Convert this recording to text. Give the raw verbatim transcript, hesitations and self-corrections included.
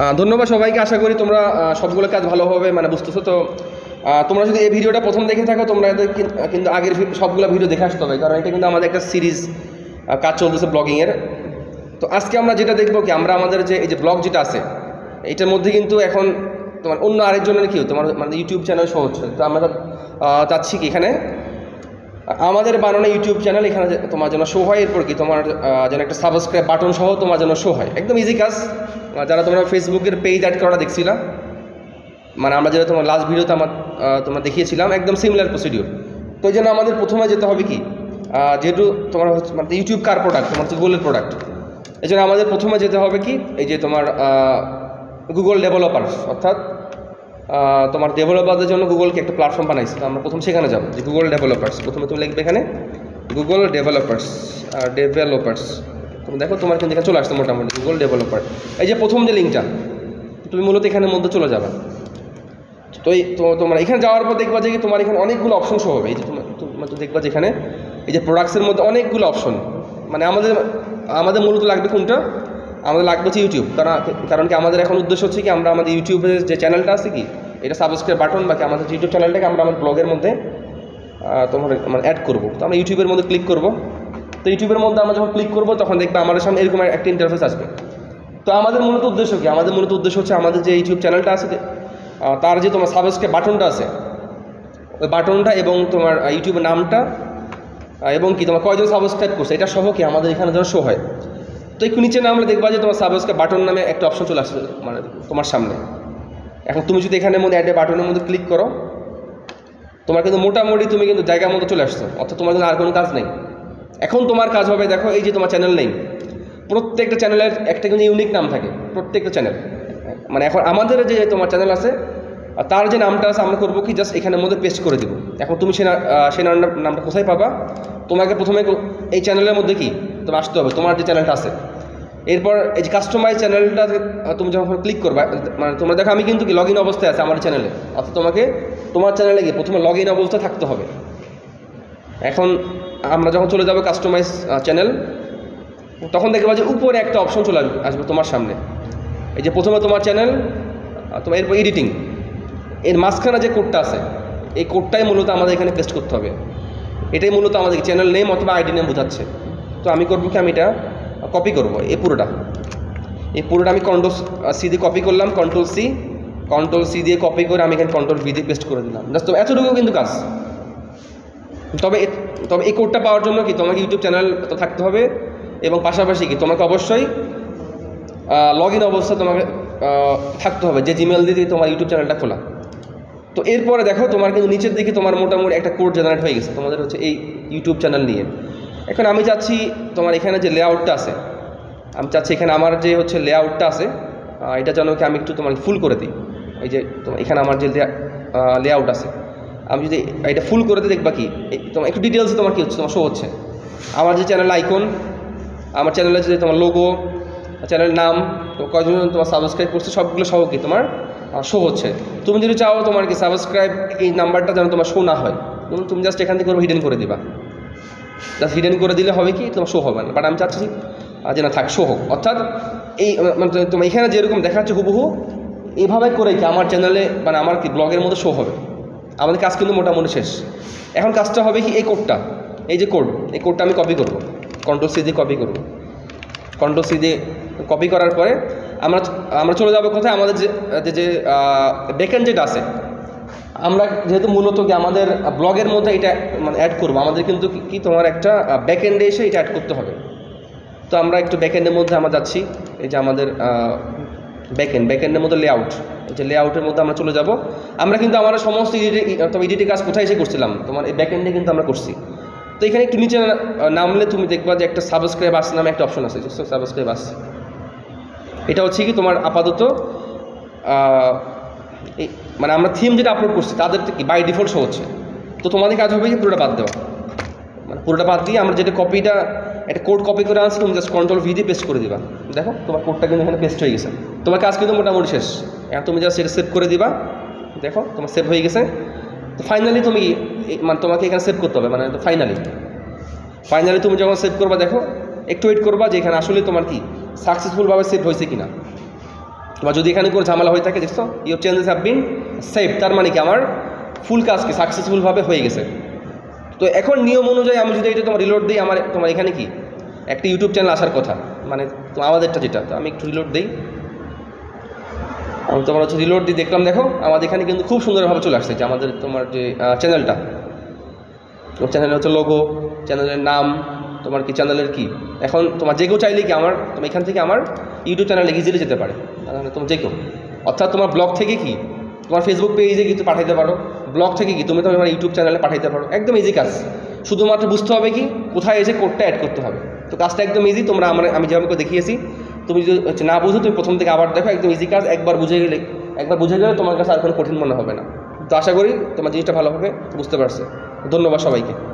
धन्यवाद सबाई के। आशा करी तुम्हारा सबगुलो काज भालोभाबे माने बुझतेछो। तो तुम्हारा जो भिडियो प्रथम देखे थको तुम्हारा क्योंकि आगे सबगुलो भिडियो देखे आसते हैं, कारण ये क्योंकि एक सीरीज काज चलते ब्लगिंगेर। तो आज के आमरा जेटा देखबो कि आमरा आमादेर जे ब्लग जेटा आछे एटार मध्य किन्तु एखन তোমার অন্য আরেকজনের কি তোমার মানে ইউটিউব চ্যানেল সহজ। তো আমরা চাচ্ছি কি এখানে আমাদের বানানো ইউটিউব চ্যানেল এখানে তোমার জন্য শো হয়, এরপর কি তোমার যেন একটা সাবস্ক্রাইব বাটন সহ তোমার জন্য শো হয়। একদম ইজি কাজ। যারা তোমরা ফেসবুকের পেজ অ্যাড করাটা দেখছিলা, মানে আমরা যেটা তোমার লাস্ট ভিডিওতে আমার তোমার দেখিয়েছিলাম, একদম সিমিলার প্রসিডিউর। তো এই জন্য আমাদের প্রথমে যেতে হবে কি, যেহেতু তোমার মানে ইউটিউব কার প্রোডাক্ট, তোমার হচ্ছে গুগলের প্রোডাক্ট, এই জন্য আমাদের প্রথমে যেতে হবে কি এই যে তোমার গুগল ডেভেলপার্স, অর্থাৎ তোমার ডেভেলপারদের জন্য গুগলকে একটা প্ল্যাটফর্ম বানাইছে। তো আমরা প্রথম সেখানে যাব যে গুগল ডেভেলপার্স। প্রথমে তুমি লিখবে এখানে গুগল ডেভেলপার্স আর ডেভেলপার্স, তুমি দেখো তোমার কিন্তু এখানে চলে আসছে মোটামুটি গুগল ডেভেলপার। এই যে প্রথম যে লিঙ্কটা তুমি মূলত এখানে মধ্যে চলে যাবে। তো এই তোমার এখানে যাওয়ার পর দেখবা যে তোমার এখানে অনেকগুলো অপশন শো হবে। এই যে তোমার তো দেখবা যে এখানে এই যে প্রোডাক্টসের মধ্যে অনেকগুলো অপশন, মানে আমাদের আমাদের মূলত লাগবে কোনটা, আমাদের লাগবে হচ্ছে ইউটিউব। কারণ কারণ কি আমাদের এখন উদ্দেশ্য হচ্ছে কি আমরা আমাদের ইউটিউবের যে চ্যানেলটা আছে কি এটা সাবস্ক্রাইব বাটন বাকি আমাদের ইউটিউব চ্যানেলটাকে আমরা আমাদের ব্লগের মধ্যে তোমার মানে অ্যাড করবো। তো আমরা ইউটিউবের মধ্যে ক্লিক করব। তো ইউটিউবের মধ্যে আমরা যখন ক্লিক করবো তখন দেখবে আমাদের সামনে এরকম একটা ইন্টারফেস আসবে। তো আমাদের মূলত উদ্দেশ্য কি, আমাদের মূলত উদ্দেশ্য হচ্ছে আমাদের যে ইউটিউব চ্যানেলটা আছে তার যে তোমার সাবস্ক্রাইব বাটনটা আছে ওই বাটনটা এবং তোমার ইউটিউবের নামটা এবং কি তোমার কয়জন সাবস্ক্রাইব করছে এটা সহ কি আমাদের এখানে যেন শো হয়। তো একটু নিচে নামলে দেখবা যে তোমার সাবস্ক্রাইব বাটন নামে একটা অপশন চলে আসবে মানে তোমার সামনে। এখন তুমি যদি এখানে মধ্যে অ্যাডে বাটনের মধ্যে ক্লিক করো তোমার কিন্তু মোটামুটি তুমি কিন্তু জায়গার মতো চলে আসছো, অর্থাৎ তোমার কিন্তু আর কোনো কাজ নেই। এখন তোমার কাজ হবে দেখো এই যে তোমার চ্যানেল নেই, প্রত্যেকটা চ্যানেলের একটা কিন্তু ইউনিক নাম থাকে প্রত্যেকটা চ্যানেল, মানে এখন আমাদের যে তোমার চ্যানেল আছে আর তার যে নামটা আছে আমরা করবো কি জাস্ট এখানের মধ্যে পেস্ট করে দেবো। এখন তুমি সে সেই নামটা কোথায় পাবা, তোমাকে প্রথমে এই চ্যানেলের মধ্যে কি তোমার আসতে হবে তোমার যে চ্যানেলটা আছে। এরপর এই যে কাস্টমাইজ চ্যানেলটা তুমি যখন ক্লিক করবা, মানে তোমরা দেখো আমি কিন্তু কি লগ ইন অবস্থায় আছে আমার চ্যানেলে, অর্থাৎ তোমাকে তোমার চ্যানেলে গিয়ে প্রথমে লগ ইন অবস্থায় থাকতে হবে। এখন আমরা যখন চলে যাবো কাস্টমাইজ চ্যানেল তখন দেখবা যে উপরে একটা অপশন চলে আসবে তোমার সামনে। এই যে প্রথমে তোমার চ্যানেল, তোমার এরপর এডিটিং, এর মাঝখানে যে কোডটা আছে এই কোডটাই মূলত আমাদের এখানে পেস্ট করতে হবে। এটাই মূলত আমাদের চ্যানেল নেম অথবা আইডি নেম বোঝাচ্ছে। তো আমি করবো কি আমি এটা কপি করব, এই পুরোটা এই পুরোটা আমি কন্ট্রোল সি দিয়ে কপি করলাম, কন্ট্রোল সি কন্ট্রোল সি দিয়ে কপি করে আমি এখানে কন্ট্রোল ভি দিয়ে পেস্ট করে দিলাম। জাস্ট তো এতটুকু কিন্তু কাজ। তবে তবে এই কোডটা পাওয়ার জন্য কি তোমাকে ইউটিউব চ্যানেল তো থাকতে হবে এবং পাশাপাশি কি তোমাকে অবশ্যই লগ ইন অবস্থা তোমাকে থাকতে হবে যে জিমেল দিয়ে তোমার ইউটিউব চ্যানেলটা খোলা। তো এরপরে দেখো তোমার কিন্তু নিচের দিকে তোমার মোটামুটি একটা কোড জেনারেট হয়ে গেছে তোমাদের হচ্ছে এই ইউটিউব চ্যানেল নিয়ে। এখন আমি চাচ্ছি তোমার এখানে যে লেআউটটা আছে আমি চাচ্ছি এখানে আমার যে হচ্ছে লেআউটটা আছে এটা যেন কি আমি একটু তোমার ফুল করে দিই। এই যে তোমার এখানে আমার যে লেআউট আছে আমি যদি এটা ফুল করে দিই দেখবা কি তোমার একটু ডিটেলস তোমার কী হচ্ছে তোমার শো হচ্ছে আমার যে চ্যানেল আইকন, আমার চ্যানেলের যে তোমার লোগো, চ্যানেলের নাম, তো কয়জন তোমার সাবস্ক্রাইব করছে সবগুলো সহ কি তোমার শো হচ্ছে। তুমি যদি চাও তোমার কি সাবস্ক্রাইব এই নাম্বারটা যেন তোমার শো না হয় তুমি জাস্ট এখান থেকে কোনো হিডেন করে দিবা। জাস্ট হিডেন করে দিলে হবে কি তোমার শো হবে না, বাট আমি চাচ্ছি যে না থাক শো হোক, অর্থাৎ এই মানে তোমার এখানে যেরকম দেখাচ্ছে হুবহু এইভাবে করে কি আমার চ্যানেলে মানে আমার কি ব্লগের মধ্যে শো হবে। আমাদের কাজ কিন্তু মোটামুটি শেষ। এখন কাজটা হবে কি এই কোডটা, এই যে কোড এই কোডটা আমি কপি করব, কন্ট্রোল সি দিয়ে কপি করব। কন্ট্রোল সি দিয়ে কপি করার পরে আমরা আমরা চলে যাবো কোথায় আমাদের যে যে ব্যাকএন্ড যেটা আছে আমরা যেহেতু মূলত কি আমাদের ব্লগের মধ্যে এটা মানে অ্যাড করবো, আমাদের কিন্তু কি তোমার একটা ব্যাকএন্ডে এসে এটা অ্যাড করতে হবে। তো আমরা একটু ব্যাকএন্ডের মধ্যে আমরা যাচ্ছি, এই যে আমাদের ব্যাকএন্ড ব্যাকএন্ডের মধ্যে লেআউট, এই যে লেআউটের মধ্যে আমরা চলে যাব। আমরা কিন্তু আমরা সমস্ত ইডিটিং কাজ কোথায় এসে করছিলাম তোমার এই ব্যাকএন্ডে কিন্তু আমরা করছি। তো এখানে একটু নিচে নামলে তুমি দেখবা যে একটা সাবস্ক্রাইব আস নামে একটা অপশন আছে, সাবস্ক্রাইব আস এটা হচ্ছে কি তোমার আপাতত মানে আমরা থিম যেটা আপলোড করছি তাদের কি বাই ডিফল্ট শো হচ্ছে। তো তোমাদের কাজ হবে কি পুরোটা বাদ দেওয়া, মানে পুরোটা বাদ দিয়ে আমরা যেটা কপিটা একটা কোড কপি করে আনছি তুমি জাস্ট কন্ট্রোল ভি দিয়ে পেস্ট করে দিবা। দেখো তোমার কোডটা কিন্তু এখানে পেস্ট হয়ে গেছে, তোমার কাজ কিন্তু মোটামুটি শেষ। এখন তুমি জাস্ট সেটা সেভ করে দিবা, দেখো তোমার সেভ হয়ে গেছে। তো ফাইনালি তুমি মানে তোমাকে এখানে সেভ করতে হবে, মানে ফাইনালি ফাইনালি তুমি যখন সেভ করবা দেখো একটু ওয়েট করবা যে এখানে আসলে তোমার কি সাকসেসফুলভাবে সেভ হয়েছে কি না। বা যদি এখানে কোনো ঝামেলা হয়ে থাকে, দেখছো your channels have been save, তার মানে কি আমার ফুল কাজ কি সাকসেসফুলভাবে হয়ে গেছে। তো এখন নিয়ম অনুযায়ী আমি যদি এটা তোমার রিলোড দিই, আমার তোমার এখানে কি একটা ইউটিউব চ্যানেল আসার কথা, মানে আমাদেরটা যেটা, তো আমি একটু রিলোড দিই, আমি তোমার হচ্ছে রিলোড দিয়ে দেখলাম, দেখো আমাদের এখানে কিন্তু খুব সুন্দরভাবে চলে আসছে যে আমাদের তোমার যে চ্যানেলটা, তো চ্যানেলের হচ্ছে লোগো, চ্যানেলের নাম, তোমার কি চ্যানেলের কি, এখন তোমার যে কেউ চাইলে কি আমার তোমার এখান থেকে আমার ইউটিউব চ্যানেলে ইজিলি যেতে পারে, তোমার যে কেউ, অর্থাৎ তোমার ব্লগ থেকে কি তোমার ফেসবুক পেজে কি তুমি পাঠাইতে পারো, ব্লগ থেকে কি তুমি তোমার ইউটিউব চ্যানেলে পাঠাইতে পারো, একদম ইজি কাজ। শুধুমাত্র বুঝতে হবে কি কোথায় এসে কোডটা অ্যাড করতে হবে, তো কাজটা একদম ইজি। তোমরা আমার আমি যেভাবে দেখিয়েছি, তুমি যদি হচ্ছে না বুঝো তুমি প্রথম থেকে আবার দেখো, একদম ইজি কাজ, একবার বুঝে গেলে একবার বুঝে গেলে তোমার কাছে আর কোনো কঠিন মনে হবে না। তো আশা করি তোমার জিনিসটা ভালোভাবে বুঝতে পারছো। ধন্যবাদ সবাইকে।